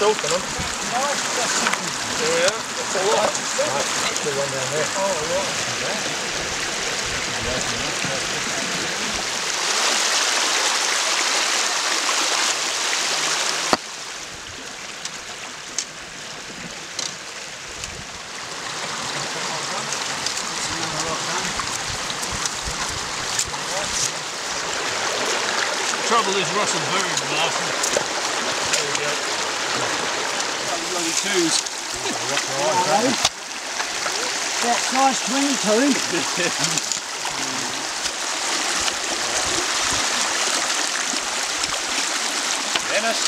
yourself, you know. Yeah, that's a lot. That's the one down there. Oh, right. The trouble is Russell buried the last one. Twos. That size 22. Dennis.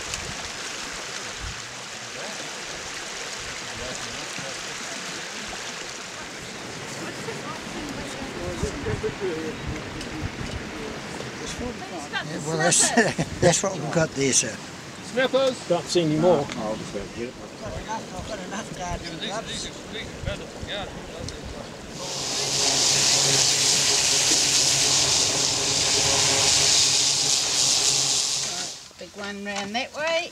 Yeah, well, that's what we've got there, sir. Snappers! Don't see any more. I'll just go get it. I've got enough guard in the gloves. Right, big one round that way.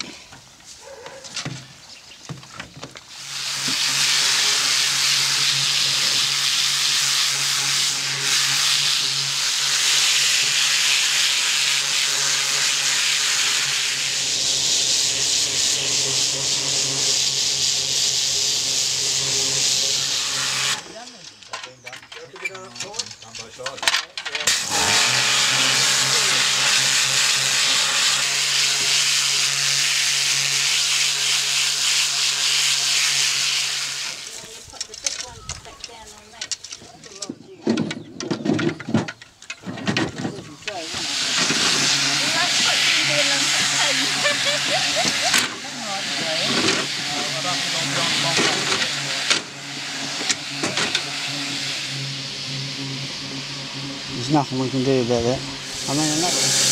There's nothing we can do about that. I mean,